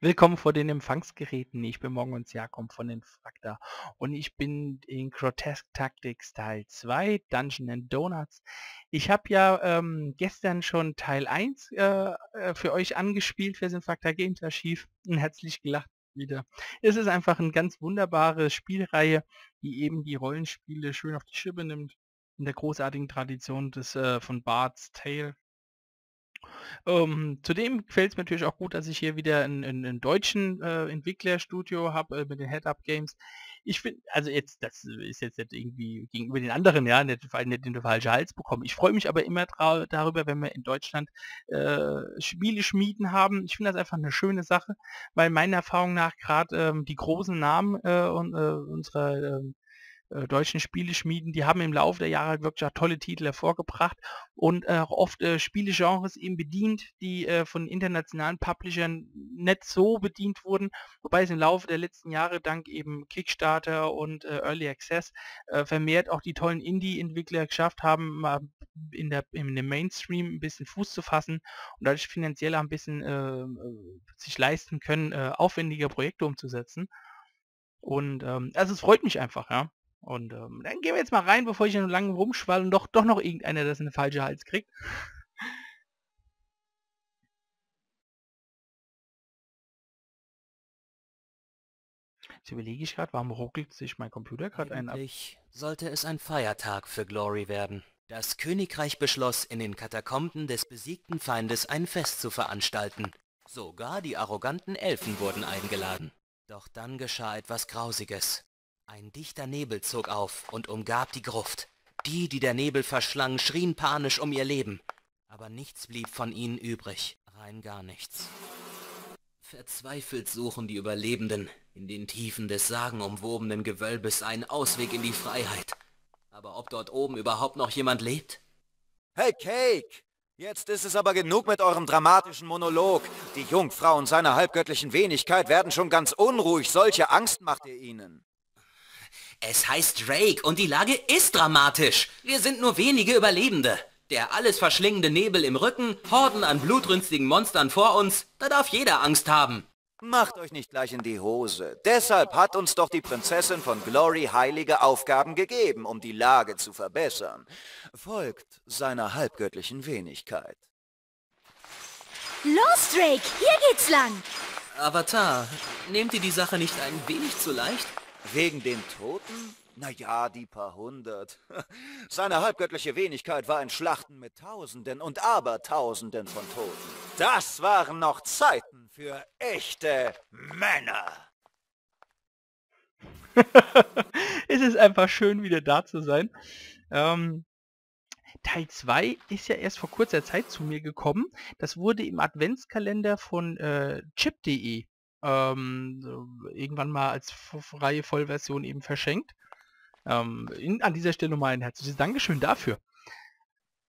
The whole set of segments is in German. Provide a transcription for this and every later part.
Willkommen vor den Empfangsgeräten. Ich bin Morgen und Jakob von Infracta und ich bin in Grotesque Tactics Teil 2, Dungeons and Donuts. Ich habe ja gestern schon Teil 1 für euch angespielt, für das Infracta Games Archiv, und herzlich gelacht wieder. Es ist einfach eine ganz wunderbare Spielreihe, die eben die Rollenspiele schön auf die Schippe nimmt, in der großartigen Tradition des von Bart's Tale. Zudem gefällt es mir natürlich auch gut, dass ich hier wieder einen deutschen Entwicklerstudio habe mit den Head Up Games. Ich finde, also jetzt, das ist jetzt nicht irgendwie gegenüber den anderen, ja, nicht in den falschen Hals bekommen. Ich freue mich aber immer darüber, wenn wir in Deutschland Spiele schmieden haben. Ich finde das einfach eine schöne Sache, weil meiner Erfahrung nach gerade die großen Namen unserer deutschen Spieleschmieden, die haben im Laufe der Jahre wirklich auch tolle Titel hervorgebracht und auch oft Spielegenres eben bedient, die von internationalen Publishern nicht so bedient wurden, wobei es im Laufe der letzten Jahre dank eben Kickstarter und Early Access vermehrt auch die tollen Indie-Entwickler geschafft haben, mal in dem Mainstream ein bisschen Fuß zu fassen und dadurch finanziell ein bisschen sich leisten können, aufwendige Projekte umzusetzen. Und also es freut mich einfach, ja. Und dann gehen wir jetzt mal rein, bevor ich noch lange rumschwall und doch noch irgendeiner das in den falschen Hals kriegt. Jetzt überlege ich gerade, warum ruckelt sich mein Computer gerade einen ab? Eigentlich sollte es ein Feiertag für Glory werden. Das Königreich beschloss, in den Katakomben des besiegten Feindes ein Fest zu veranstalten. Sogar die arroganten Elfen wurden eingeladen. Doch dann geschah etwas Grausiges. Ein dichter Nebel zog auf und umgab die Gruft. Die, die der Nebel verschlang, schrien panisch um ihr Leben. Aber nichts blieb von ihnen übrig, rein gar nichts. Verzweifelt suchen die Überlebenden in den Tiefen des sagenumwobenen Gewölbes einen Ausweg in die Freiheit. Aber ob dort oben überhaupt noch jemand lebt? Hey Cake! Jetzt ist es aber genug mit eurem dramatischen Monolog. Die Jungfrauen seiner halbgöttlichen Wenigkeit werden schon ganz unruhig. Solche Angst macht ihr ihnen. Es heißt Drake und die Lage ist dramatisch. Wir sind nur wenige Überlebende. Der alles verschlingende Nebel im Rücken, Horden an blutrünstigen Monstern vor uns, da darf jeder Angst haben. Macht euch nicht gleich in die Hose. Deshalb hat uns doch die Prinzessin von Glory heilige Aufgaben gegeben, um die Lage zu verbessern. Folgt seiner halbgöttlichen Wenigkeit. Los, Drake, hier geht's lang. Avatar, nehmt ihr die Sache nicht ein wenig zu leicht? Wegen den Toten? Naja, die paar hundert. Seine halbgöttliche Wenigkeit war in Schlachten mit Tausenden und Abertausenden von Toten. Das waren noch Zeiten für echte Männer. Es ist einfach schön, wieder da zu sein. Teil 2 ist ja erst vor kurzer Zeit zu mir gekommen. Das wurde im Adventskalender von Chip.de irgendwann mal als freie Vollversion eben verschenkt. An dieser Stelle nochmal ein herzliches Dankeschön dafür.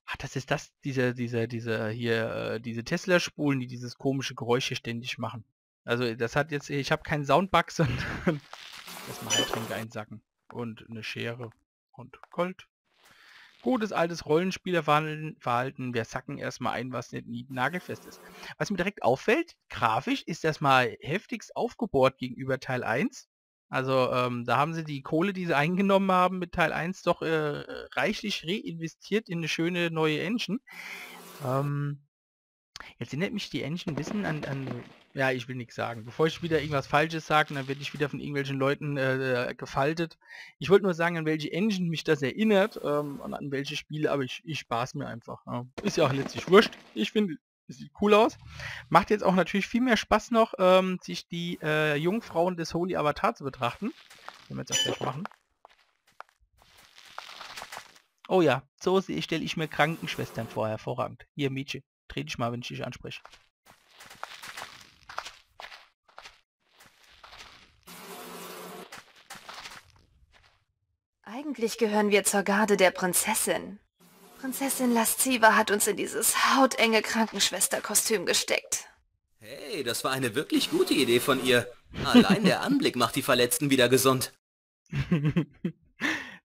Ach, das ist das, diese Tesla-Spulen, die dieses komische Geräusch hier ständig machen. Also das hat jetzt, ich habe keinen Soundbug, sondern erstmal Heiltränke einsacken und eine Schere und Gold. Gutes altes Rollenspielerverhalten, wir sacken erstmal ein, was nicht nagelfest ist. Was mir direkt auffällt, grafisch ist das mal heftigst aufgebohrt gegenüber Teil 1. Also da haben sie die Kohle, die sie eingenommen haben mit Teil 1, doch reichlich reinvestiert in eine schöne neue Engine. Jetzt erinnert mich die Engine ein bisschen an... Ja, ich will nichts sagen. Bevor ich wieder irgendwas Falsches sage, dann werde ich wieder von irgendwelchen Leuten gefaltet. Ich wollte nur sagen, an welche Engine mich das erinnert und an welche Spiele, aber ich spaß mir einfach. Ja. Ist ja auch letztlich wurscht. Ich finde, es sieht cool aus. Macht jetzt auch natürlich viel mehr Spaß noch, sich die Jungfrauen des Holy Avatar zu betrachten. Wenn wir jetzt auch gleich machen. Oh ja, so stelle ich mir Krankenschwestern vor, hervorragend. Hier, Mädchen. Dreh dich mal, wenn ich dich anspreche. Eigentlich gehören wir zur Garde der Prinzessin. Prinzessin Lasziva hat uns in dieses hautenge Krankenschwesterkostüm gesteckt. Hey, das war eine wirklich gute Idee von ihr. Allein der Anblick macht die Verletzten wieder gesund.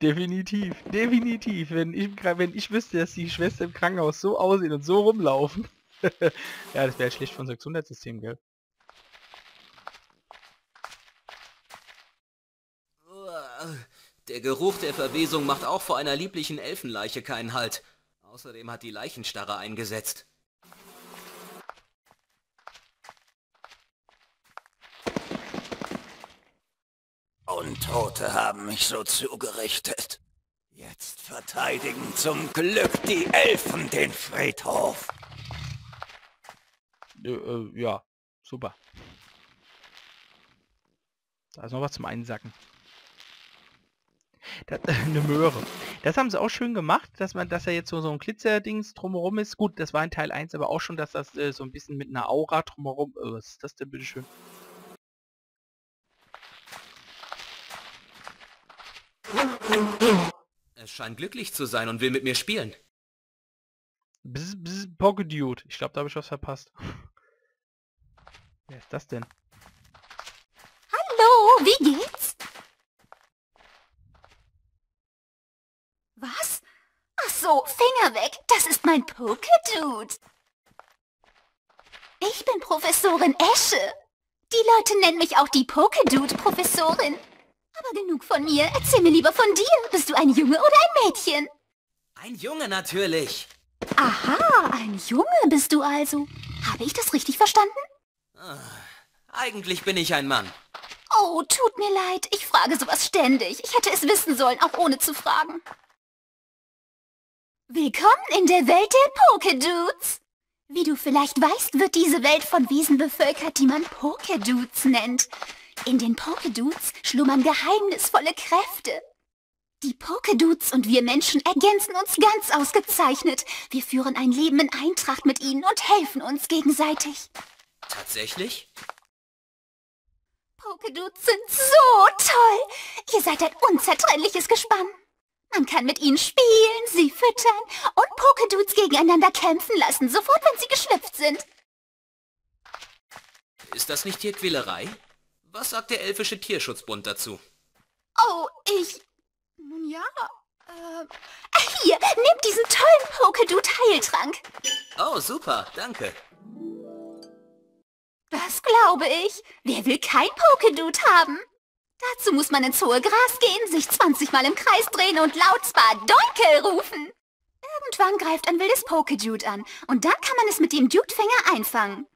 Definitiv, definitiv. Wenn ich wüsste, dass die Schwestern im Krankenhaus so aussehen und so rumlaufen. Ja, das wäre schlecht für unser Gesundheitssystem, gell? Der Geruch der Verwesung macht auch vor einer lieblichen Elfenleiche keinen Halt. Außerdem hat die Leichenstarre eingesetzt. Untote haben mich so zugerichtet. Jetzt verteidigen zum Glück die Elfen den Friedhof. Ja, super. Da ist noch was zum Einsacken. Das, eine Möhre. Das haben sie auch schön gemacht, dass er jetzt so ein Glitzer-Dings drumherum ist. Gut, das war in Teil 1 aber auch schon, dass das so ein bisschen mit einer Aura drumherum... was ist das denn bitteschön? Es scheint glücklich zu sein und will mit mir spielen. Pokédude. Ich glaube, da habe ich was verpasst. Wer ist das denn? Hallo, wie geht's? Was? Ach so, Finger weg. Das ist mein Pokédude. Ich bin Professorin Esche. Die Leute nennen mich auch die Pokédude-Professorin. Aber genug von mir. Erzähl mir lieber von dir. Bist du ein Junge oder ein Mädchen? Ein Junge natürlich. Aha, ein Junge bist du also. Habe ich das richtig verstanden? Eigentlich bin ich ein Mann. Oh, tut mir leid. Ich frage sowas ständig. Ich hätte es wissen sollen, auch ohne zu fragen. Willkommen in der Welt der Pokédudes. Wie du vielleicht weißt, wird diese Welt von Wesen bevölkert, die man Pokédudes nennt. In den Pokédudes schlummern geheimnisvolle Kräfte. Die Pokédudes und wir Menschen ergänzen uns ganz ausgezeichnet. Wir führen ein Leben in Eintracht mit ihnen und helfen uns gegenseitig. Tatsächlich? Pokédudes sind so toll! Ihr seid ein unzertrennliches Gespann. Man kann mit ihnen spielen, sie füttern und Pokédudes gegeneinander kämpfen lassen, sofort wenn sie geschlüpft sind. Ist das nicht Tierquälerei? Was sagt der elfische Tierschutzbund dazu? Oh, ich... Nun ja... Hier, nimm diesen tollen Pokédude-Heiltrank. Oh, super, danke. Das glaube ich. Wer will kein Pokédude haben? Dazu muss man ins hohe Gras gehen, sich 20 Mal im Kreis drehen und laut Spadonkel rufen. Irgendwann greift ein wildes Pokédude an und dann kann man es mit dem Dudefinger einfangen.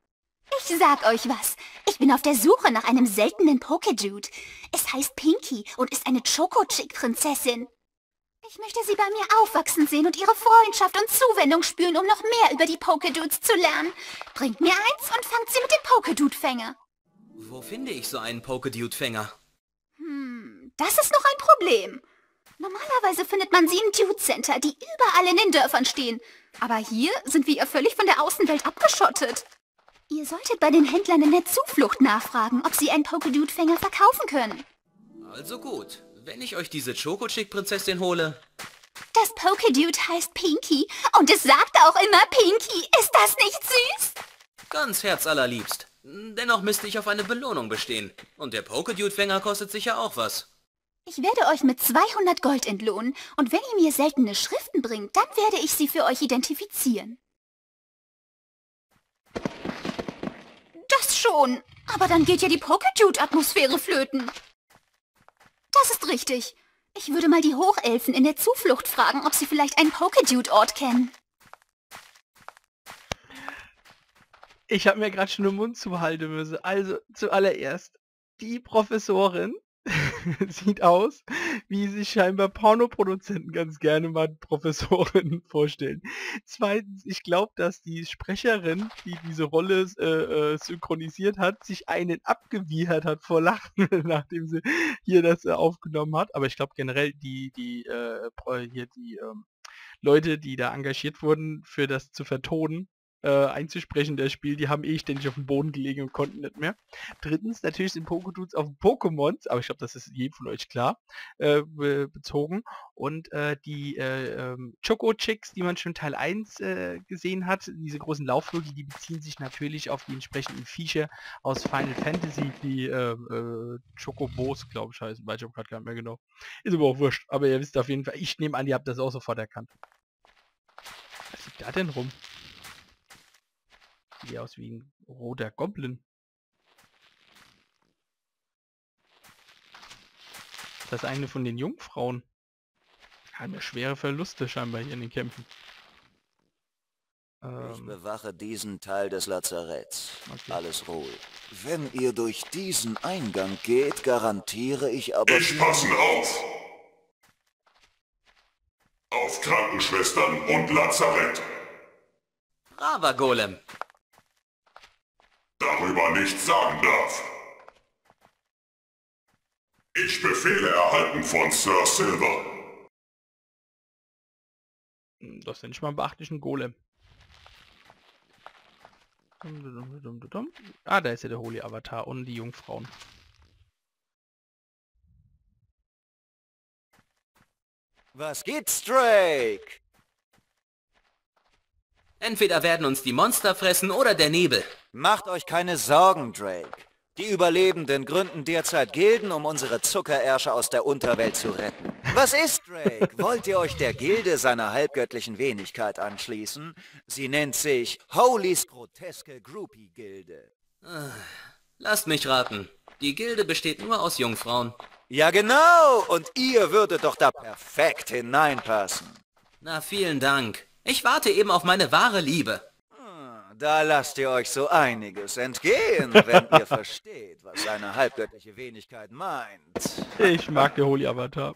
Ich sag euch was. Ich bin auf der Suche nach einem seltenen Pokédude. Es heißt Pinky und ist eine Choco-Chick-Prinzessin. Ich möchte sie bei mir aufwachsen sehen und ihre Freundschaft und Zuwendung spüren, um noch mehr über die Pokédudes zu lernen. Bringt mir eins und fangt sie mit dem Pokédude-Fänger. Wo finde ich so einen Pokédude-Fänger? Das ist noch ein Problem. Normalerweise findet man sie im Dude-Center, die überall in den Dörfern stehen. Aber hier sind wir ja völlig von der Außenwelt abgeschottet. Ihr solltet bei den Händlern in der Zuflucht nachfragen, ob sie einen Pokédude-Fänger verkaufen können. Also gut, wenn ich euch diese Choco-Chick-Prinzessin hole... Das Pokédude heißt Pinky und es sagt auch immer Pinky. Ist das nicht süß? Ganz herzallerliebst. Dennoch müsste ich auf eine Belohnung bestehen. Und der Pokédude-Fänger kostet sicher auch was. Ich werde euch mit 200 Gold entlohnen und wenn ihr mir seltene Schriften bringt, dann werde ich sie für euch identifizieren. Das schon, aber dann geht ja die Pokédude-Atmosphäre flöten. Das ist richtig. Ich würde mal die Hochelfen in der Zuflucht fragen, ob sie vielleicht einen Pokédude-Ort kennen. Ich habe mir gerade schon den Mund zuhalten müssen. Also zuallererst, die Professorin sieht aus, wie sich scheinbar Pornoproduzenten ganz gerne mal Professoren vorstellen. Zweitens, ich glaube, dass die Sprecherin, die diese Rolle synchronisiert hat, sich einen abgewiehert hat vor Lachen, nachdem sie hier das aufgenommen hat. Aber ich glaube generell, die Leute, die da engagiert wurden, für das zu vertonen, einzusprechen, das Spiel, die haben eh ständig auf dem Boden gelegen und konnten nicht mehr. Drittens, natürlich sind Pokédudes auf Pokémons, aber ich glaube, das ist jedem von euch klar, bezogen. Und Choco-Chicks, die man schon Teil 1 gesehen hat, diese großen Laufvögel, die beziehen sich natürlich auf die entsprechenden Viecher aus Final Fantasy, die Chocobos, glaube ich, heißen, weiß ich auch gerade gar nicht mehr genau. Ist aber auch wurscht, aber ihr wisst auf jeden Fall, ich nehme an, ihr habt das auch sofort erkannt. Was liegt da denn rum? Sieht aus wie ein roter Goblin. das eine von den Jungfrauen. Hat mir schwere Verluste scheinbar hier in den Kämpfen. Ich bewache diesen Teil des Lazaretts. Okay. Alles ruhig. Wenn ihr durch diesen Eingang geht, garantiere ich aber... Ich passe auf! Auf Krankenschwestern und Lazarett! Braver Golem! Darüber nichts sagen darf. Ich Befehle erhalten von Sir Silver. Das sind schon mal beachtlichen Golem. Ah, da ist ja der Holy Avatar und die Jungfrauen. Was gibt's, Drake? Entweder werden uns die Monster fressen oder der Nebel. Macht euch keine Sorgen, Drake. Die Überlebenden gründen derzeit Gilden, um unsere Zuckerärsche aus der Unterwelt zu retten. Was ist, Drake? Wollt ihr euch der Gilde seiner halbgöttlichen Wenigkeit anschließen? Sie nennt sich Holys groteske Groupie-Gilde. Lasst mich raten. Die Gilde besteht nur aus Jungfrauen. Ja genau, und ihr würdet doch da perfekt hineinpassen. Na, vielen Dank. Ich warte eben auf meine wahre Liebe. Da lasst ihr euch so einiges entgehen, wenn ihr versteht, was seine halbgöttliche Wenigkeit meint. Ich mag den Holy Avatar.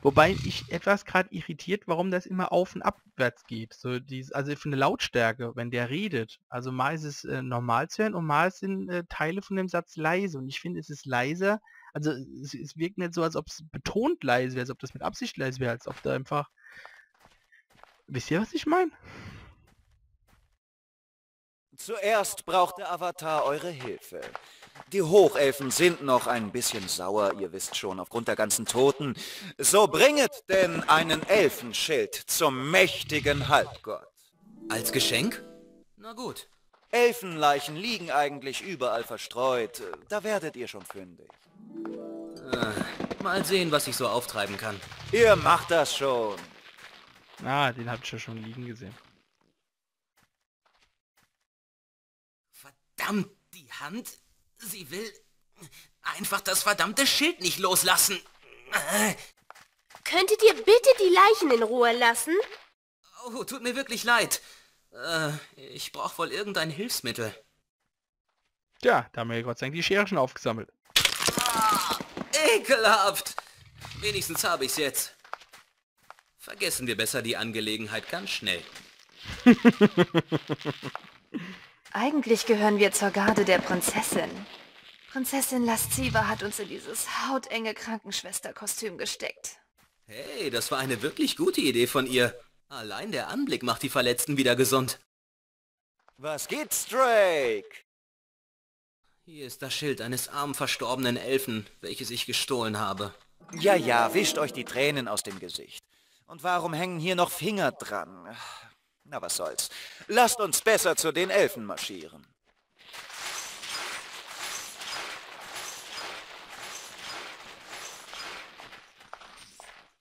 Wobei ich etwas gerade irritiert, warum das immer auf und abwärts geht. So dieses, also für eine Lautstärke, wenn der redet. Also mal ist es normal zu hören und mal sind Teile von dem Satz leise. Und ich finde, es ist leiser. Also es wirkt nicht so, als ob es betont leise wäre, als ob das mit Absicht leise wäre, als ob da einfach... Wisst ihr, was ich meine? Zuerst braucht der Avatar eure Hilfe. Die Hochelfen sind noch ein bisschen sauer, ihr wisst schon, aufgrund der ganzen Toten. So bringet denn einen Elfenschild zum mächtigen Halbgott. Als Geschenk? Na gut. Elfenleichen liegen eigentlich überall verstreut. Da werdet ihr schon fündig. Mal sehen, was ich so auftreiben kann. Ihr macht das schon. Ah, den habt ihr schon liegen gesehen. Verdammt, die Hand. Sie will einfach das verdammte Schild nicht loslassen. Könntet ihr bitte die Leichen in Ruhe lassen? Oh, tut mir wirklich leid. Ich brauche wohl irgendein Hilfsmittel. Tja, da haben wir Gott sei Dank die Schere schon aufgesammelt. Ah, ekelhaft. Wenigstens habe ich's jetzt. Vergessen wir besser die Angelegenheit ganz schnell. Eigentlich gehören wir zur Garde der Prinzessin. Prinzessin Lasziva hat uns in dieses hautenge Krankenschwesterkostüm gesteckt. Hey, das war eine wirklich gute Idee von ihr. Allein der Anblick macht die Verletzten wieder gesund. Was gibt's, Drake? Hier ist das Schild eines armen verstorbenen Elfen, welches ich gestohlen habe. Ja, ja, wischt euch die Tränen aus dem Gesicht. Und warum hängen hier noch Finger dran? Na, was soll's. Lasst uns besser zu den Elfen marschieren.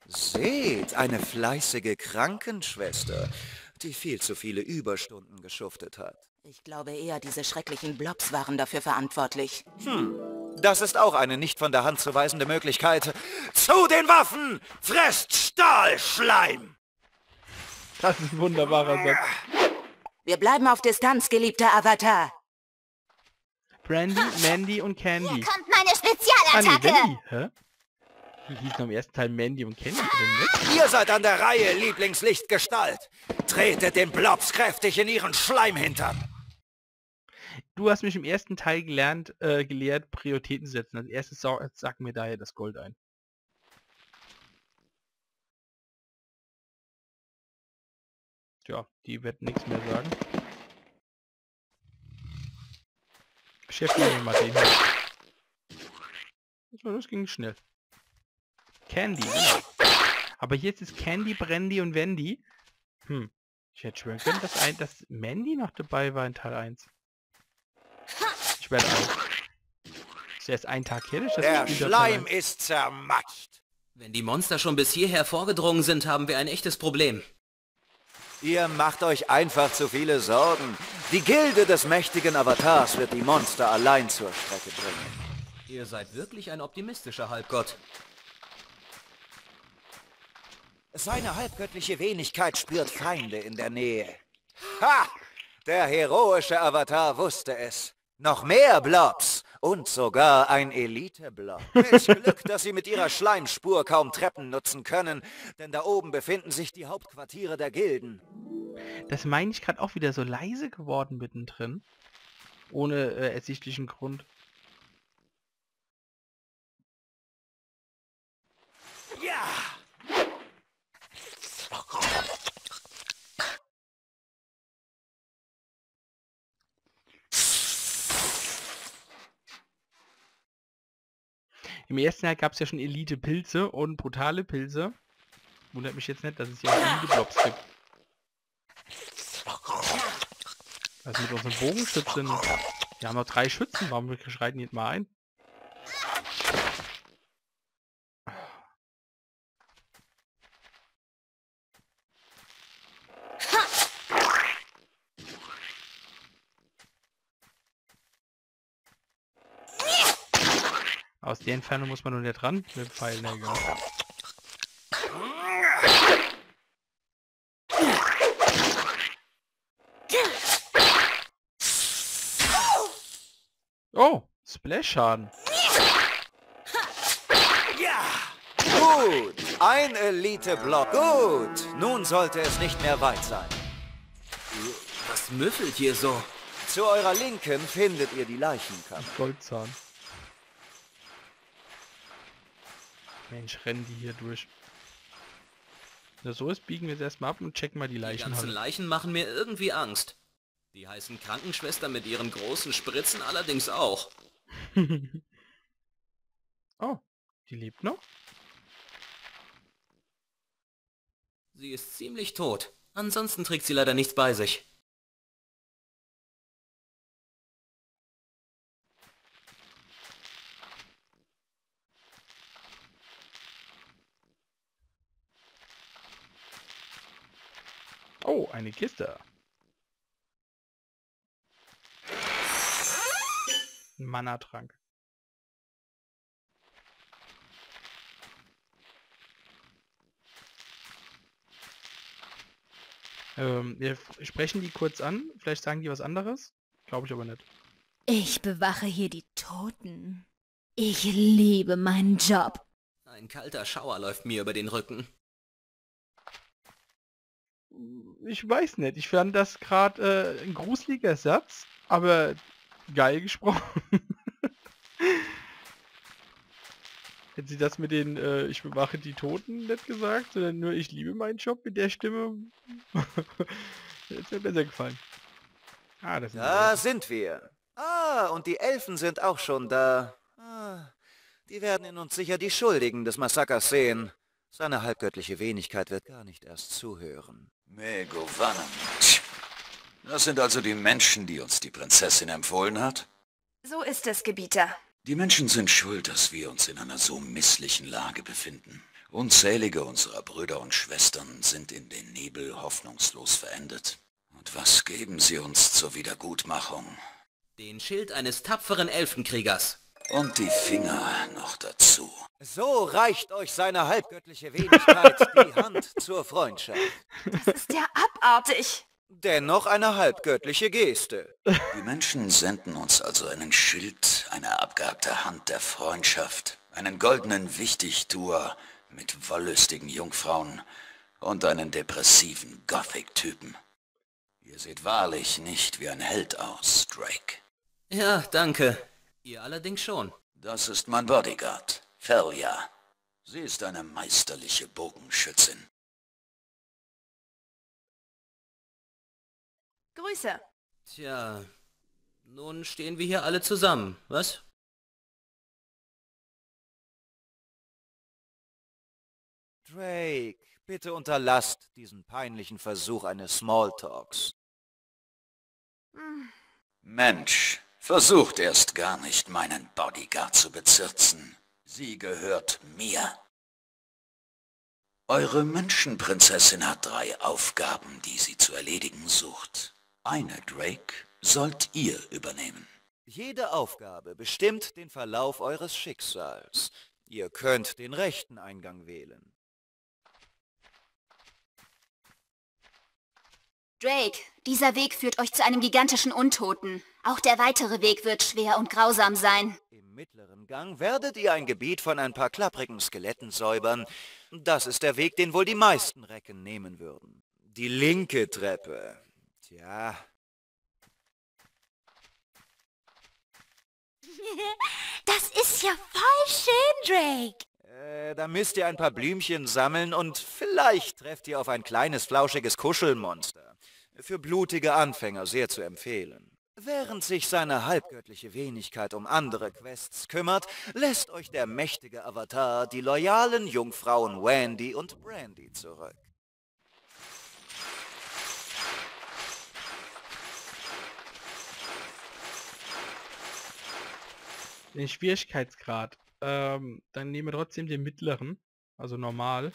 Seht, eine fleißige Krankenschwester, die viel zu viele Überstunden geschuftet hat. Ich glaube eher, diese schrecklichen Blobs waren dafür verantwortlich. Das ist auch eine nicht von der Hand zu weisende Möglichkeit. Zu den Waffen! Fresst Stahlschleim! Das ist ein wunderbarer Satz. Wir bleiben auf Distanz, geliebter Avatar. Brandy, Mandy und Candy. Hier kommt meine Spezialattacke! Mandy, hä? Die hießen am ersten Teil Mandy und Candy. Ihr seid an der Reihe, Lieblingslichtgestalt. Tretet den Blobs kräftig in ihren Schleim hintern. Du hast mich im ersten Teil gelehrt, Prioritäten zu setzen. Als erstes sag mir daher das Gold ein. Tja, die wird nichts mehr sagen. Beschäftigen wir mal den hier. Das ging schnell. Candy. Aber jetzt ist Candy, Brandy und Wendy. Ich hätte schwören können, dass Mandy noch dabei war in Teil 1. Ich werde auch. Ist erst ein Tag her, dass der Schleim ist zermatscht. Wenn die Monster schon bis hierher vorgedrungen sind, haben wir ein echtes Problem. Ihr macht euch einfach zu viele Sorgen. Die Gilde des mächtigen Avatars wird die Monster allein zur Strecke bringen. Ihr seid wirklich ein optimistischer Halbgott. Seine halbgöttliche Wenigkeit spürt Feinde in der Nähe. Ha! Der heroische Avatar wusste es. Noch mehr Blobs und sogar ein Elite-Blob. Welch Glück, dass sie mit ihrer Schleimspur kaum Treppen nutzen können, denn da oben befinden sich die Hauptquartiere der Gilden. Das meine ich gerade auch wieder so leise geworden mittendrin. Ohne ersichtlichen Grund. Ja! Im ersten Jahr gab es ja schon Elite-Pilze und brutale Pilze. Wundert mich jetzt nicht, dass es hier Elite-Blobs gibt. Was mit unseren Bogenschützen? Wir haben noch 3 Schützen, warum schreiten jetzt mal ein? Aus der Entfernung muss man nur da dran mit Pfeilnägeln. Oh, Splash-Schaden. Ja. Gut, ein Elite-Block. Gut, nun sollte es nicht mehr weit sein. Was müffelt ihr so? Zu eurer Linken findet ihr die Leichenkammer. Goldzahn. Mensch, rennen die hier durch. Na, so ist, biegen wir es erstmal ab und checken mal die Leichen. Die ganzen Leichen machen mir irgendwie Angst. Die heißen Krankenschwestern mit ihren großen Spritzen allerdings auch. Oh, die lebt noch? Sie ist ziemlich tot. Ansonsten trägt sie leider nichts bei sich. Oh, eine Kiste. Ein Mana-Trank. Wir sprechen die kurz an. Vielleicht sagen die was anderes. Glaube ich aber nicht. Ich bewache hier die Toten. Ich liebe meinen Job. Ein kalter Schauer läuft mir über den Rücken. Ich weiß nicht, ich fand das gerade ein gruseliger Satz, aber geil gesprochen. Hätten sie das mit den ich bewache die Toten nicht gesagt, sondern nur ich liebe meinen Job mit der Stimme. Jetzt mir besser gefallen. Ah, das sind da sind wir. Ah, und die Elfen sind auch schon da. Ah, die werden in uns sicher die Schuldigen des Massakers sehen. Seine halbgöttliche Wenigkeit wird gar nicht erst zuhören. Megovanna. Das sind also die Menschen, die uns die Prinzessin empfohlen hat? So ist es, Gebieter. Die Menschen sind schuld, dass wir uns in einer so misslichen Lage befinden. Unzählige unserer Brüder und Schwestern sind in den Nebel hoffnungslos verendet. Und was geben sie uns zur Wiedergutmachung? Den Schild eines tapferen Elfenkriegers. Und die Finger noch dazu. So reicht euch seine halbgöttliche Wenigkeit die Hand zur Freundschaft. Das ist ja abartig. Dennoch eine halbgöttliche Geste. Die Menschen senden uns also einen Schild, eine abgehabte Hand der Freundschaft, einen goldenen Wichtigtuer mit wollüstigen Jungfrauen und einen depressiven Gothic-Typen. Ihr seht wahrlich nicht wie ein Held aus, Drake. Ja, danke. Ihr allerdings schon. Das ist mein Bodyguard, Felia. Sie ist eine meisterliche Bogenschützin. Grüße. Tja, nun stehen wir hier alle zusammen, was? Drake, bitte unterlasst diesen peinlichen Versuch eines Smalltalks. Mensch. Versucht erst gar nicht, meinen Bodyguard zu bezirzen. Sie gehört mir. Eure Menschenprinzessin hat 3 Aufgaben, die sie zu erledigen sucht. Eine, Drake, sollt ihr übernehmen. Jede Aufgabe bestimmt den Verlauf eures Schicksals. Ihr könnt den rechten Eingang wählen. Drake, dieser Weg führt euch zu einem gigantischen Untoten. Auch der weitere Weg wird schwer und grausam sein. Im mittleren Gang werdet ihr ein Gebiet von ein paar klapprigen Skeletten säubern. Das ist der Weg, den wohl die meisten Recken nehmen würden. Die linke Treppe. Tja. Das ist ja voll schön, Drake. Da müsst ihr ein paar Blümchen sammeln und vielleicht trefft ihr auf ein kleines, flauschiges Kuschelmonster. Für blutige Anfänger sehr zu empfehlen. Während sich seine halbgöttliche Wenigkeit um andere Quests kümmert, lässt euch der mächtige Avatar die loyalen Jungfrauen Wendy und Brandy zurück. Den Schwierigkeitsgrad. Dann nehmen wir trotzdem den mittleren, also normal.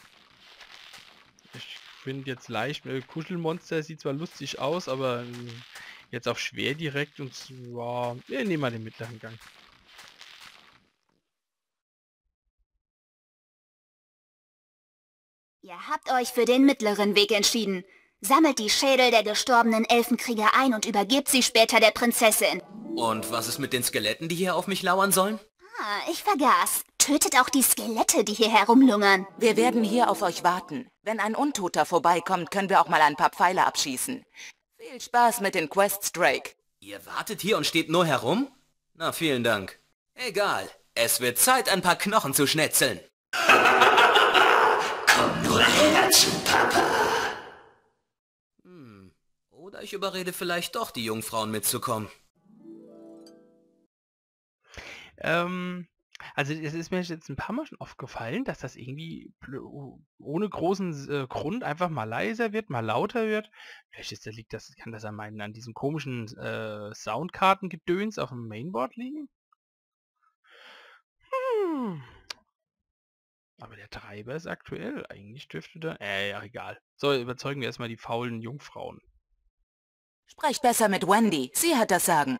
Ich finde jetzt leicht, Kuschelmonster sieht zwar lustig aus, aber jetzt auch schwer direkt und zwar, wir nehmen mal den mittleren Gang. Ihr habt euch für den mittleren Weg entschieden. Sammelt die Schädel der gestorbenen Elfenkrieger ein und übergebt sie später der Prinzessin. Und was ist mit den Skeletten, die hier auf mich lauern sollen? Ich vergaß. Tötet auch die Skelette, die hier herumlungern. Wir werden hier auf euch warten. Wenn ein Untoter vorbeikommt, können wir auch mal ein paar Pfeile abschießen. Viel Spaß mit den Quests, Drake. Ihr wartet hier und steht nur herum? Na, vielen Dank. Egal. Es wird Zeit, ein paar Knochen zu schnetzeln. Komm nur herzu, Papa. Oder ich überrede vielleicht doch, die Jungfrauen mitzukommen. Also es ist mir jetzt ein paar Mal schon aufgefallen, dass das irgendwie ohne großen Grund einfach mal leiser wird, mal lauter wird. Vielleicht ist, kann das an diesem komischen Soundkartengedöns auf dem Mainboard liegen. Aber der Treiber ist aktuell. Eigentlich dürfte da... ja, egal. So, überzeugen wir erstmal die faulen Jungfrauen. Sprecht besser mit Wendy. Sie hat das Sagen.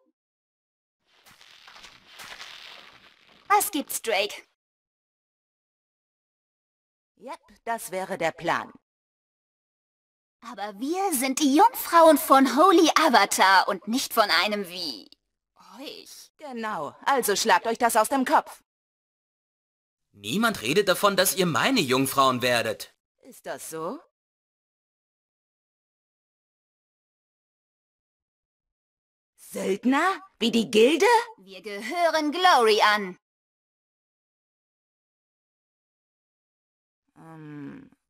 Was gibt's, Drake? Yep, das wäre der Plan. Aber wir sind die Jungfrauen von Holy Avatar und nicht von einem wie euch. Genau, also schlagt euch das aus dem Kopf. Niemand redet davon, dass ihr meine Jungfrauen werdet. Ist das so? Söldner? Wie die Gilde? Wir gehören Glory an.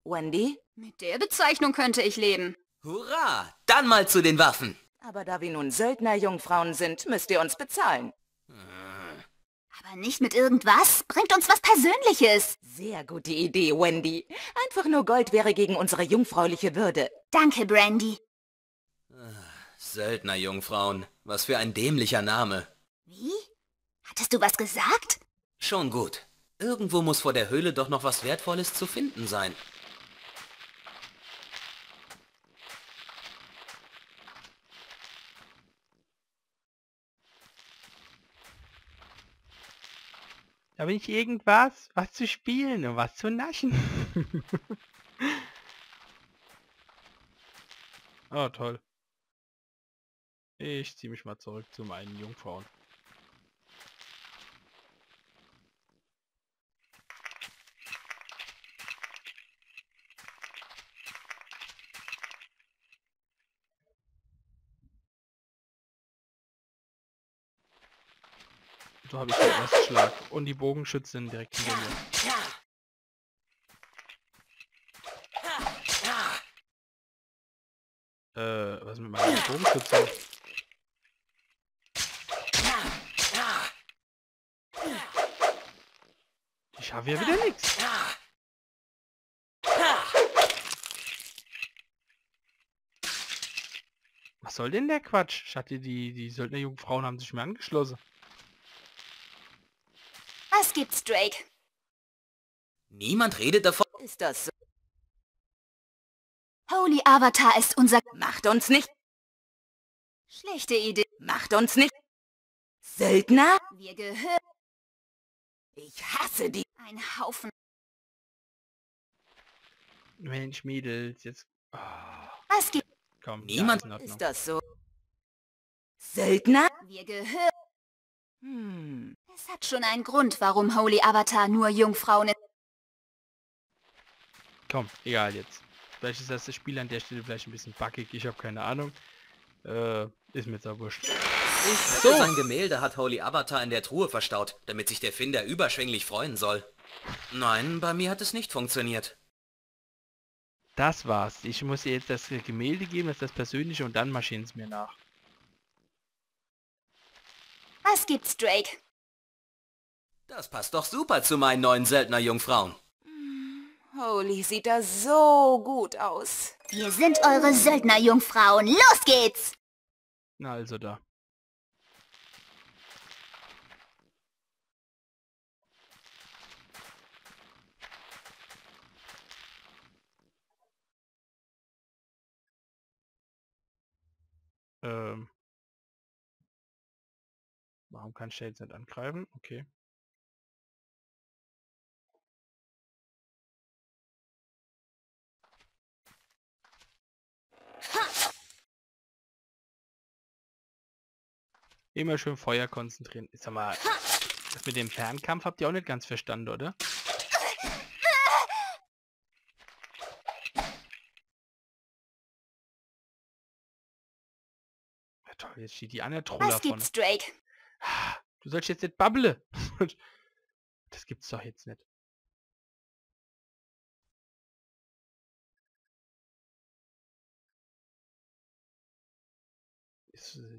Wendy? Mit der Bezeichnung könnte ich leben. Hurra! Dann mal zu den Waffen! Aber da wir nun Söldnerjungfrauen sind, müsst ihr uns bezahlen. Aber nicht mit irgendwas. Bringt uns was Persönliches. Sehr gute Idee, Wendy. Einfach nur Gold wäre gegen unsere jungfräuliche Würde. Danke, Brandy. Söldnerjungfrauen. Was für ein dämlicher Name. Wie? Hattest du was gesagt? Schon gut. Irgendwo muss vor der Höhle doch noch was Wertvolles zu finden sein. Da bin ich irgendwas, was zu spielen und was zu naschen. Oh, toll. Ich ziehe mich mal zurück zu meinen Jungfrauen. So habe ich den ersten Schlag und die Bogenschützen direkt hinter mir. Was ist mit meinen Bogenschützen? Ich schaffe ja wieder nichts. Was soll denn der Quatsch? Ich hatte die Söldnerjungfrauen haben sich mir angeschlossen. Was gibt's, Drake? Niemand redet davon. Ist das so? Holy Avatar ist unser... Macht uns nicht... Schlechte Idee. Macht uns nicht... Söldner? Wir gehören... Ich hasse die... Ein Haufen... Mensch, Mädels, jetzt... Oh. Was gibt's? komm. Niemand ja, ist das so. Söldner? Wir gehören. Hm. Es hat schon einen Grund, warum Holy Avatar nur Jungfrauen... Komm, egal jetzt. Vielleicht ist das Spiel an der Stelle vielleicht ein bisschen backig, ich habe keine Ahnung. Ist mir jetzt auch wurscht. So. Sein Gemälde hat Holy Avatar in der Truhe verstaut, damit sich der Finder überschwänglich freuen soll. Nein, bei mir hat es nicht funktioniert. Das war's. Ich muss ihr jetzt das Gemälde geben, das ist das persönliche, und dann marschieren es mir nach. Was gibt's, Drake? Das passt doch super zu meinen neuen Söldnerjungfrauen. Holy sieht da so gut aus. Wir sind eure Söldnerjungfrauen. Los geht's! Na also da. Warum kann Shades nicht angreifen? Okay. Ha! Immer schön Feuer konzentrieren. Ich sag mal, das mit dem Fernkampf habt ihr auch nicht ganz verstanden, oder? Toll, jetzt steht die andere Troll davon. Was gibt's, Drake? Du sollst jetzt nicht babble. Das gibt's doch jetzt nicht.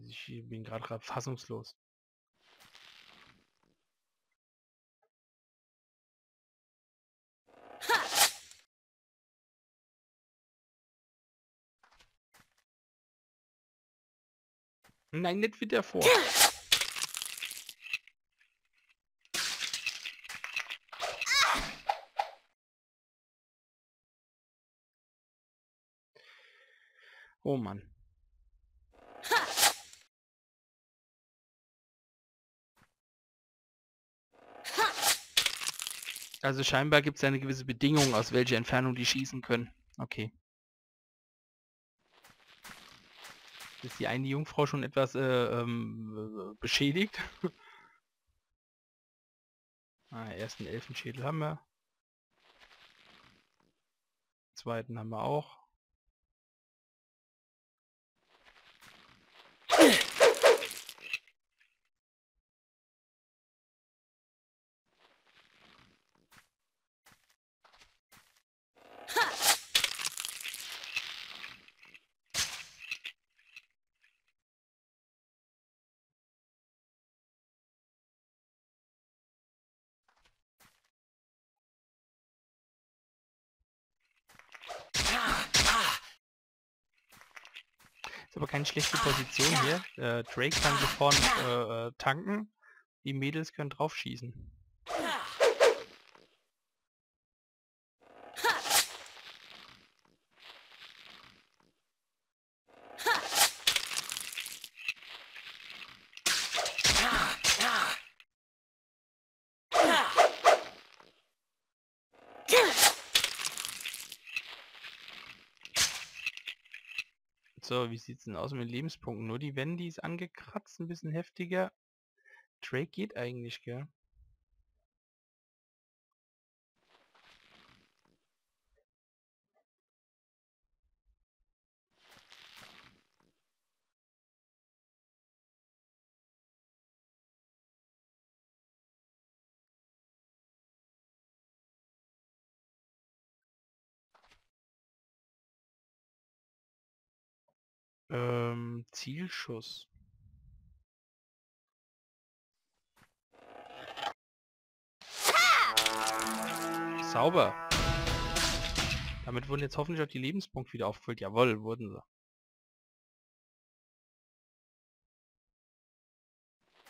Ich bin gerade fassungslos. Nein, nicht wieder vor. Oh Mann. Also scheinbar gibt es eine gewisse Bedingung, aus welcher Entfernung die schießen können. Okay. Ist die eine Jungfrau schon etwas beschädigt? Ersten Elfenschädel haben wir. Zweiten haben wir auch. Ist aber keine schlechte Position hier. Drake kann hier vorne tanken. Die Mädels können drauf schießen. So, wie sieht's denn aus mit Lebenspunkten? Nur die Wendy ist angekratzt, ein bisschen heftiger. Drake geht eigentlich, gell? Zielschuss. Sauber. Damit wurden jetzt hoffentlich auch die Lebenspunkte wieder aufgefüllt. Jawohl, wurden sie.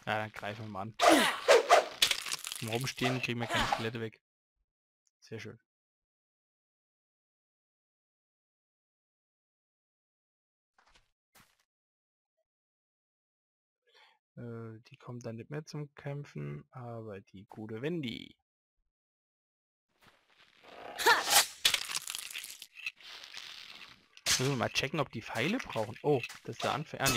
Na, dann greifen wir mal an. Zum Rumstehen kriegen wir keine Skelette weg. Sehr schön. Die kommt dann nicht mehr zum Kämpfen, aber die gute Wendy. Müssen wir mal checken, ob die Pfeile brauchen. Oh, das ist der Anfang. Ah,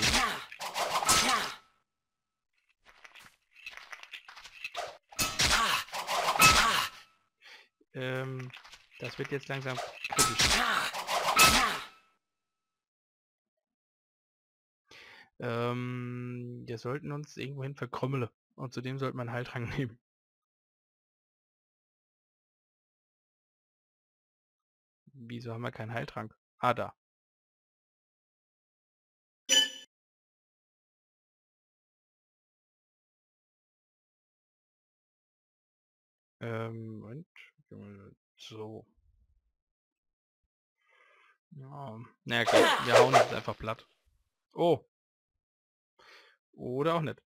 nee. Das wird jetzt langsam kritisch. Wir sollten uns irgendwohin verkrümmeln. Und zudem sollte man einen Heiltrank nehmen. Wieso haben wir keinen Heiltrank? Ah, da. Und? So. Ja, naja, okay. Wir hauen jetzt einfach platt. Oh. Oder auch nicht.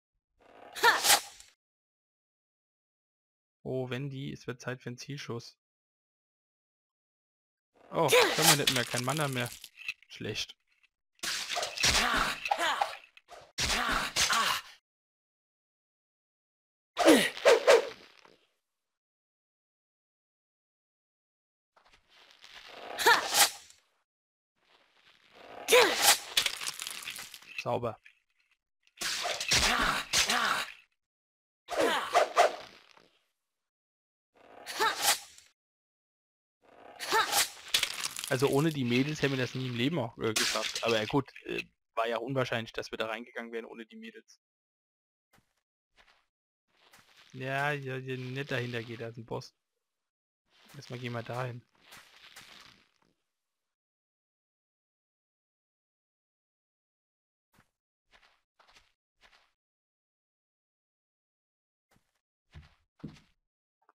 Oh, wenn die, es wird Zeit für einen Zielschuss. Oh, können wir nicht mehr, kein Mana mehr. Schlecht. Sauber. Also ohne die Mädels hätten wir das nie im Leben auch geschafft. Aber gut, war ja unwahrscheinlich, dass wir da reingegangen wären ohne die Mädels. Ja, nicht dahinter geht, da ist ein Boss. Erstmal gehen wir dahin.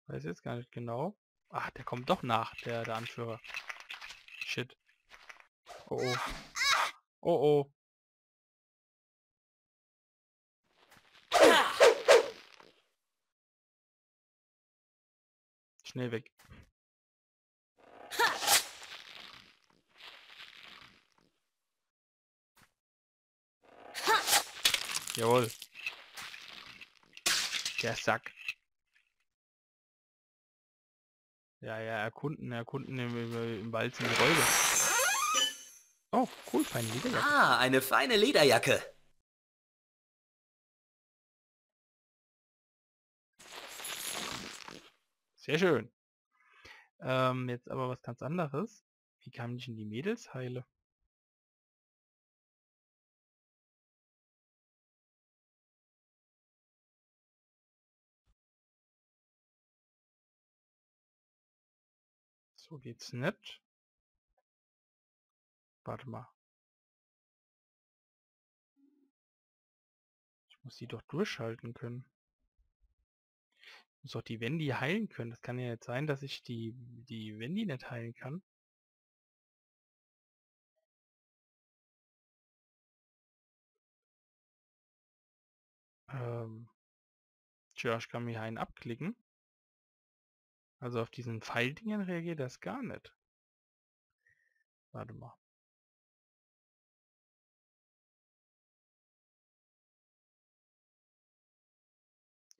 Weiß jetzt gar nicht genau. Ach, der kommt doch nach, der Anführer. Shit. Oh oh. Oh oh. Schnell weg. Jawohl. Der Sack. Ja, erkunden im Wald sind die Räuber. Oh, cool, feine Lederjacke. Ah, eine feine Lederjacke. Sehr schön. Jetzt aber was ganz anderes. Wie kamen ich in die Mädels heile? So geht's nicht. Warte mal. Ich muss die doch durchschalten können. Ich muss doch die Wendy heilen können. Das kann ja jetzt sein, dass ich die Wendy nicht heilen kann. Tja, ich kann mir einen abklicken. Also auf diesen Pfeildingen reagiert das gar nicht. Warte mal.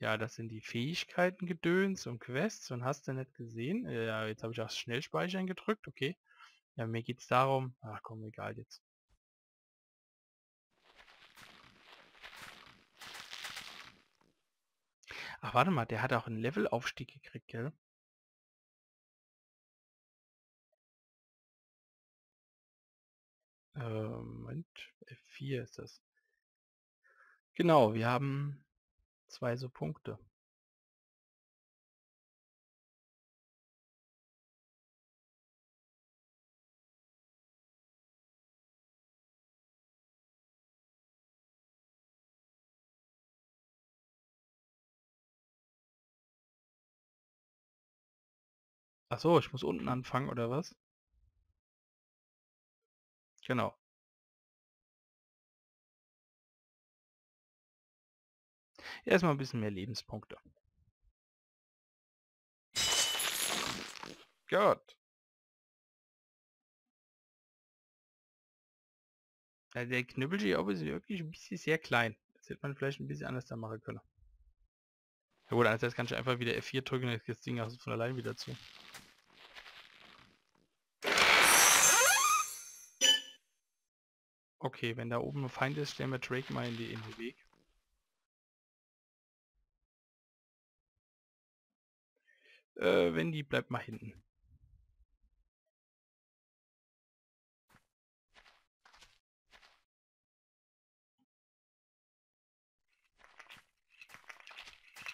Ja, das sind die Fähigkeiten gedöns und Quests und hast du nicht gesehen. Ja, jetzt habe ich auch Schnellspeichern gedrückt, okay. Ja, mir geht's darum. Ach komm, egal jetzt. Ach warte mal, der hat auch einen Levelaufstieg gekriegt, gell? Moment, F4 ist das. Genau, wir haben 2 so Punkte. Ach so, ich muss unten anfangen oder was? Genau. Erstmal ein bisschen mehr Lebenspunkte. Gut. Ja, der knüppelsche Orb ist wirklich ein bisschen sehr klein. Das hätte man vielleicht ein bisschen anders da machen können. Ja gut, also jetzt kann ich einfach wieder F4 drücken und das Ding also von allein wieder zu. Okay, wenn da oben ein Feind ist, stellen wir Drake mal in den Weg. Wendy bleibt mal hinten.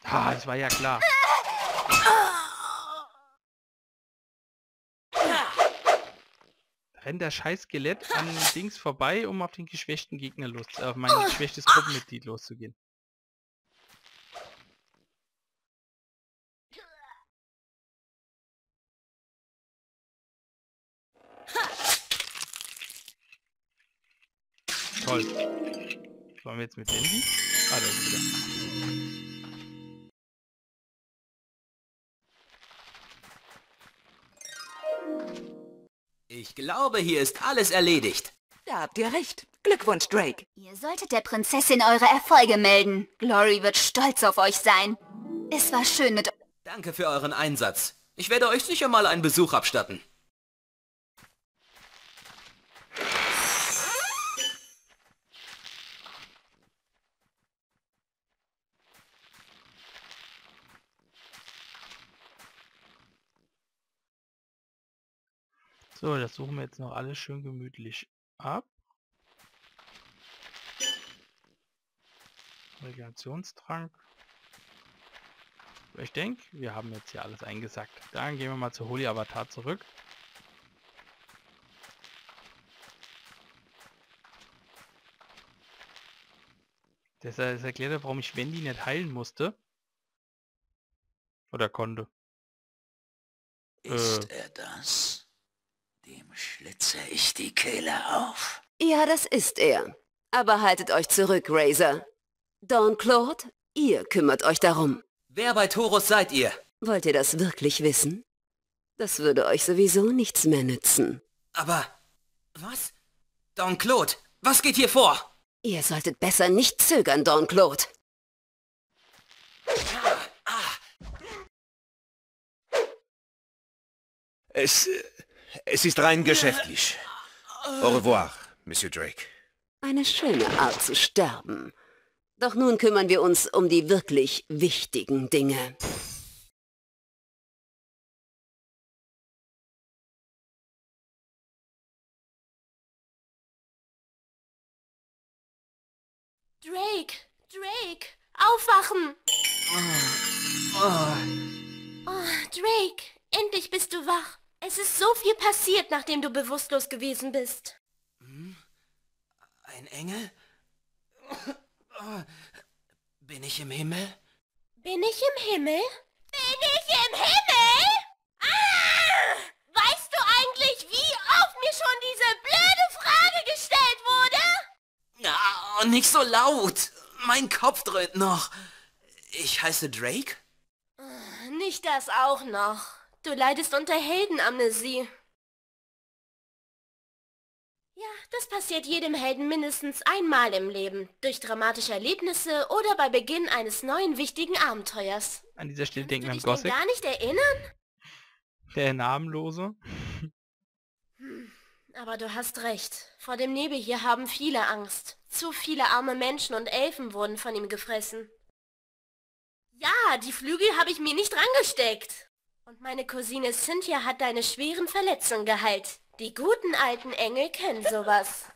Ah, das war ja klar. Da rennt der scheiß Skelett an Dings vorbei, um auf den geschwächten Gegner auf mein geschwächtes Gruppenmitglied loszugehen. Toll. Sollen wir jetzt mit Wendy? Ah, da ist wieder. Ich glaube, hier ist alles erledigt. Da habt ihr recht. Glückwunsch, Drake. Ihr solltet der Prinzessin eure Erfolge melden. Glory wird stolz auf euch sein. Es war schön mit euch. Danke für euren Einsatz. Ich werde euch sicher mal einen Besuch abstatten. So, das suchen wir jetzt noch alles schön gemütlich ab. Regenerationstrank. Ich denke, wir haben jetzt hier alles eingesackt. Dann gehen wir mal zu Holy Avatar zurück. Das erklärt ja, warum ich Wendy nicht heilen musste. Oder konnte. Ist er das? Dem schlitze ich die Kehle auf. Ja, das ist er. Aber haltet euch zurück, Razor. Don Claude, ihr kümmert euch darum. Wer bei Taurus seid ihr? Wollt ihr das wirklich wissen? Das würde euch sowieso nichts mehr nützen. Aber... was? Don Claude, was geht hier vor? Ihr solltet besser nicht zögern, Don Claude. Es ist rein geschäftlich. Au revoir, Monsieur Drake. Eine schöne Art zu sterben. Doch nun kümmern wir uns um die wirklich wichtigen Dinge. Drake! Drake! Aufwachen! Drake! Endlich bist du wach! Es ist so viel passiert, nachdem du bewusstlos gewesen bist. Ein Engel? Bin ich im Himmel? Bin ich im Himmel? Bin ich im Himmel? Ah! Weißt du eigentlich, wie oft mir schon diese blöde Frage gestellt wurde? Na, nicht so laut. Mein Kopf dröhnt noch. Ich heiße Drake? Nicht das auch noch. Du leidest unter Heldenamnesie. Ja, das passiert jedem Helden mindestens einmal im Leben. Durch dramatische Erlebnisse oder bei Beginn eines neuen, wichtigen Abenteuers. An dieser Stelle denken wir an Gothic. Kannst du dich gar nicht erinnern? Der Namenlose. Aber du hast recht. Vor dem Nebel hier haben viele Angst. Zu viele arme Menschen und Elfen wurden von ihm gefressen. Ja, die Flügel habe ich mir nicht rangesteckt. Und meine Cousine Cynthia hat deine schweren Verletzungen geheilt. Die guten alten Engel kennen sowas.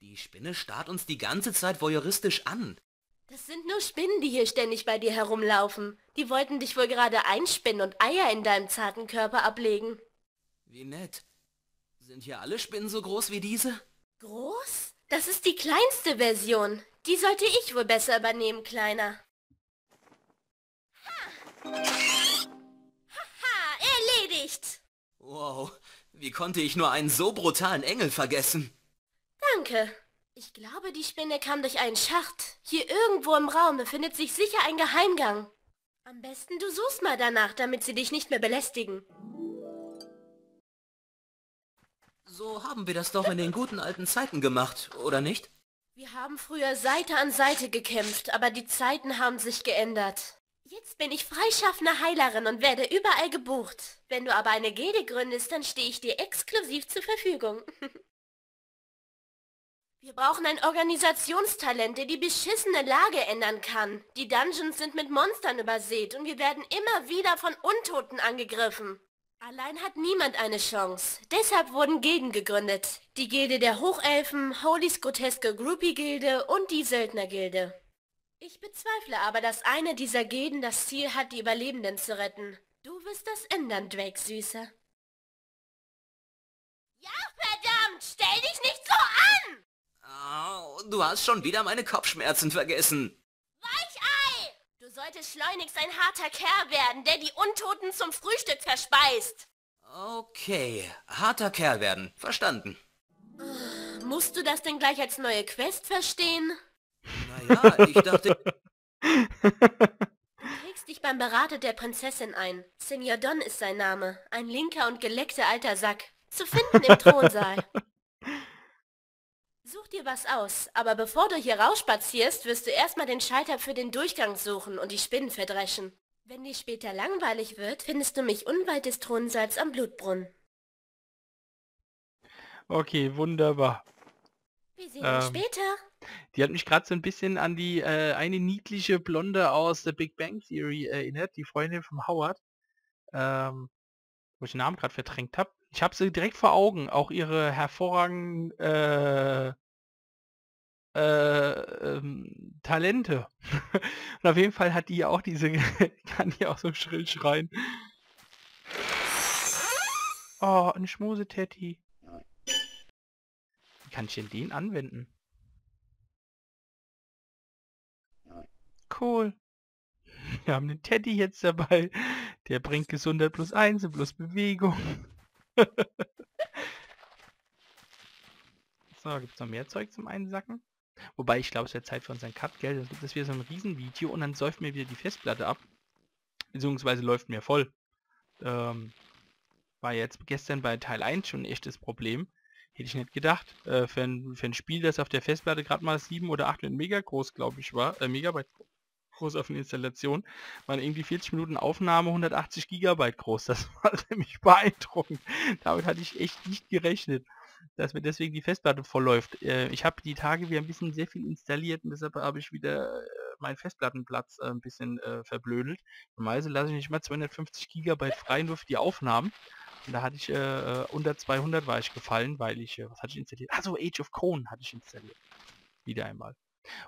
Die Spinne starrt uns die ganze Zeit voyeuristisch an. Das sind nur Spinnen, die hier ständig bei dir herumlaufen. Die wollten dich wohl gerade einspinnen und Eier in deinem zarten Körper ablegen. Wie nett. Sind hier alle Spinnen so groß wie diese? Groß? Das ist die kleinste Version. Die sollte ich wohl besser übernehmen, Kleiner. Haha, erledigt! Wow, wie konnte ich nur einen so brutalen Engel vergessen? Danke. Ich glaube, die Spinne kam durch einen Schacht. Hier irgendwo im Raum befindet sich sicher ein Geheimgang. Am besten du suchst mal danach, damit sie dich nicht mehr belästigen. So haben wir das doch in den guten alten Zeiten gemacht, oder nicht? Wir haben früher Seite an Seite gekämpft, aber die Zeiten haben sich geändert. Jetzt bin ich freischaffende Heilerin und werde überall gebucht. Wenn du aber eine Gilde gründest, dann stehe ich dir exklusiv zur Verfügung. Wir brauchen ein Organisationstalent, der die beschissene Lage ändern kann. Die Dungeons sind mit Monstern übersät und wir werden immer wieder von Untoten angegriffen. Allein hat niemand eine Chance. Deshalb wurden Gilden gegründet. Die Gilde der Hochelfen, Holys groteske Groupie-Gilde und die Söldnergilde. Ich bezweifle aber, dass eine dieser Gilden das Ziel hat, die Überlebenden zu retten. Du wirst das ändern, Drake, Süße. Ja, verdammt! Stell dich nicht so an! Oh, du hast schon wieder meine Kopfschmerzen vergessen. Weichei! Du solltest schleunigst ein harter Kerl werden, der die Untoten zum Frühstück verspeist. Okay, harter Kerl werden. Verstanden. Musst du das denn gleich als neue Quest verstehen? Naja, ich dachte... Du trägst dich beim Berater der Prinzessin ein. Senior Don ist sein Name. Ein linker und geleckter alter Sack. Zu finden im Thronsaal. Such dir was aus, aber bevor du hier rausspazierst, wirst du erstmal den Schalter für den Durchgang suchen und die Spinnen verdreschen. Wenn dir später langweilig wird, findest du mich unweit des Thronsaals am Blutbrunnen. Okay, wunderbar. Wir sehen uns später. Die hat mich gerade so ein bisschen an die eine niedliche Blonde aus der Big Bang Theory erinnert, die Freundin von Howard, wo ich den Namen gerade verdrängt habe. Ich habe sie direkt vor Augen, auch ihre hervorragenden Talente. Und auf jeden Fall hat die ja auch diese, kann die auch so schrill schreien. Oh, ein Schmusetetti. Wie kann ich denn den anwenden? Cool. Wir haben den Teddy jetzt dabei. Der bringt Gesundheit +1 und plus Bewegung. So, gibt es noch mehr Zeug zum Einsacken? Wobei, ich glaube, es wäre Zeit für unseren Cut, gell? Sonst gibt es wieder so ein Riesenvideo und dann säuft mir wieder die Festplatte ab. Beziehungsweise läuft mir voll. War jetzt gestern bei Teil 1 schon ein echtes Problem. Hätte ich nicht gedacht. Für ein Spiel, das auf der Festplatte gerade mal 7 oder 8 Mega groß, glaube ich, war. Megabyte groß auf eine Installation. Waren irgendwie 40 Minuten Aufnahme, 180 Gigabyte groß. Das war nämlich beeindruckend. Damit hatte ich echt nicht gerechnet, dass mir deswegen die Festplatte vollläuft. Ich habe die Tage wieder ein bisschen sehr viel installiert und deshalb habe ich wieder meinen Festplattenplatz ein bisschen verblödelt. Normalerweise lasse ich nicht mal 250 Gigabyte frei nur für die Aufnahmen. Und da hatte ich unter 200 war ich gefallen, weil ich, was hatte ich installiert? Also Age of Conan hatte ich installiert. Wieder einmal.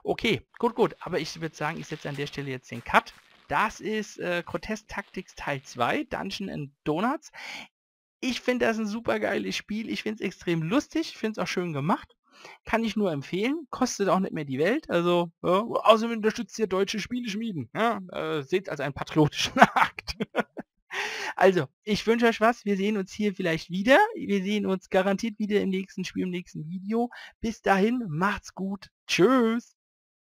Okay, gut. Aber ich würde sagen, ich setze an der Stelle jetzt den Cut. Das ist Grotesque Tactics Teil 2, Dungeons and Donuts. Ich finde das ein super geiles Spiel. Ich finde es extrem lustig. Ich finde es auch schön gemacht. Kann ich nur empfehlen. Kostet auch nicht mehr die Welt. Also, ja, außerdem unterstützt ihr deutsche Spieleschmieden. Ja, seht es als einen patriotischen Akt. Also, ich wünsche euch was. Wir sehen uns hier vielleicht wieder. Wir sehen uns garantiert wieder im nächsten Spiel, im nächsten Video. Bis dahin, macht's gut. Tschüss.